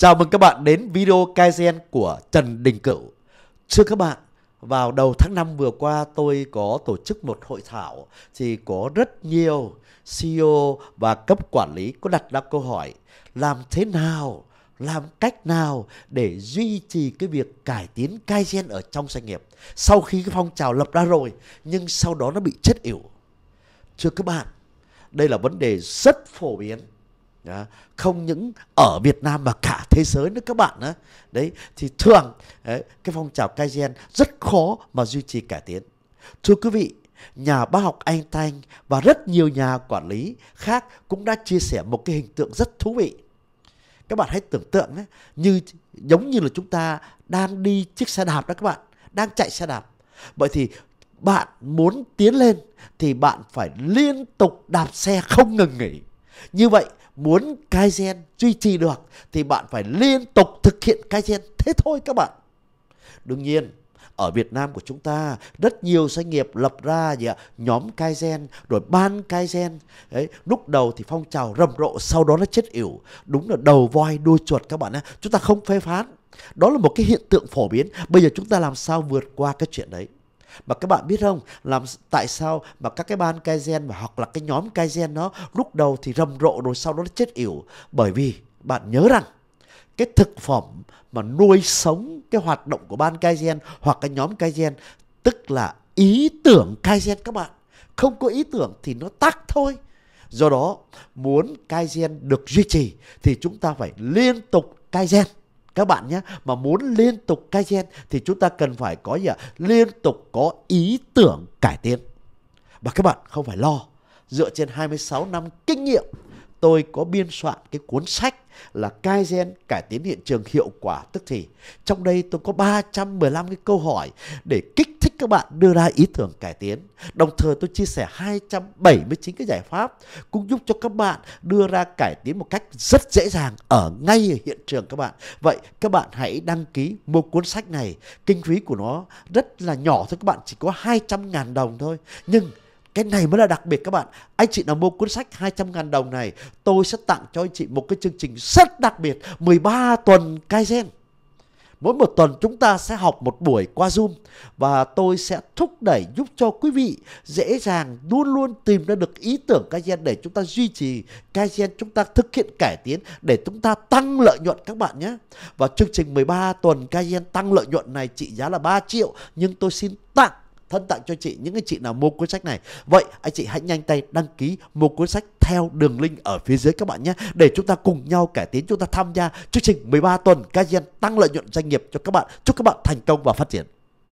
Chào mừng các bạn đến video Kaizen của Trần Đình Cửu. Thưa các bạn, vào đầu tháng 5 vừa qua tôi có tổ chức một hội thảo thì có rất nhiều CEO và cấp quản lý có đặt ra câu hỏi làm thế nào, làm cách nào để duy trì cái việc cải tiến Kaizen ở trong doanh nghiệp sau khi cái phong trào lập ra rồi nhưng sau đó nó bị chết yểu. Thưa các bạn, đây là vấn đề rất phổ biến. Không những ở Việt Nam mà cả thế giới nữa các bạn đó. Đấy thì thường cái phong trào Kaizen rất khó mà duy trì cải tiến. Thưa quý vị, nhà bác học Einstein và rất nhiều nhà quản lý khác cũng đã chia sẻ một cái hình tượng rất thú vị. Các bạn hãy tưởng tượng giống như là chúng ta đang đi chiếc xe đạp đó các bạn, đang chạy xe đạp. Vậy thì bạn muốn tiến lên thì bạn phải liên tục đạp xe không ngừng nghỉ. Như vậy muốn Kaizen duy trì được thì bạn phải liên tục thực hiện Kaizen. Thế thôi các bạn. Đương nhiên, ở Việt Nam của chúng ta rất nhiều doanh nghiệp lập ra nhóm Kaizen rồi ban Kaizen. Đấy, lúc đầu thì phong trào rầm rộ, sau đó nó chết yểu. Đúng là đầu voi đuôi chuột các bạn. Chúng ta không phê phán. Đó là một cái hiện tượng phổ biến. Bây giờ chúng ta làm sao vượt qua cái chuyện đấy? Mà các bạn biết không, tại sao mà các cái ban Kaizen hoặc là cái nhóm Kaizen nó lúc đầu thì rầm rộ rồi sau đó nó chết yểu? Bởi vì bạn nhớ rằng cái thực phẩm mà nuôi sống cái hoạt động của ban Kaizen hoặc cái nhóm Kaizen tức là ý tưởng Kaizen các bạn. Không có ý tưởng thì nó tắc thôi. Do đó muốn Kaizen được duy trì thì chúng ta phải liên tục Kaizen các bạn nhé. Mà muốn liên tục Kaizen thì chúng ta cần phải có liên tục có ý tưởng cải tiến. Và các bạn không phải lo, dựa trên 26 năm kinh nghiệm tôi có biên soạn cái cuốn sách là Kaizen cải tiến hiện trường hiệu quả tức thì. Trong đây tôi có 315 cái câu hỏi để kích thích các bạn đưa ra ý tưởng cải tiến. Đồng thời tôi chia sẻ 279 cái giải pháp cũng giúp cho các bạn đưa ra cải tiến một cách rất dễ dàng ở ngay ở hiện trường các bạn. Vậy các bạn hãy đăng ký mua cuốn sách này. Kinh phí của nó rất là nhỏ thôi các bạn, chỉ có 200.000 đồng thôi. Nhưng cái này mới là đặc biệt các bạn. Anh chị nào mua cuốn sách 200.000 đồng này, tôi sẽ tặng cho anh chị một cái chương trình rất đặc biệt 13 tuần Kaizen. Mỗi một tuần chúng ta sẽ học một buổi qua Zoom. Và tôi sẽ thúc đẩy giúp cho quý vị dễ dàng luôn luôn tìm ra được ý tưởng Kaizen để chúng ta duy trì Kaizen, chúng ta thực hiện cải tiến để chúng ta tăng lợi nhuận các bạn nhé. Và chương trình 13 tuần Kaizen tăng lợi nhuận này trị giá là 3 triệu. Nhưng tôi xin tặng tặng cho chị những anh chị nào mua cuốn sách này. Vậy anh chị hãy nhanh tay đăng ký mua cuốn sách theo đường link ở phía dưới các bạn nhé, để chúng ta cùng nhau cải tiến, chúng ta tham gia chương trình 13 tuần Kaizen tăng lợi nhuận doanh nghiệp cho các bạn. Chúc các bạn thành công và phát triển.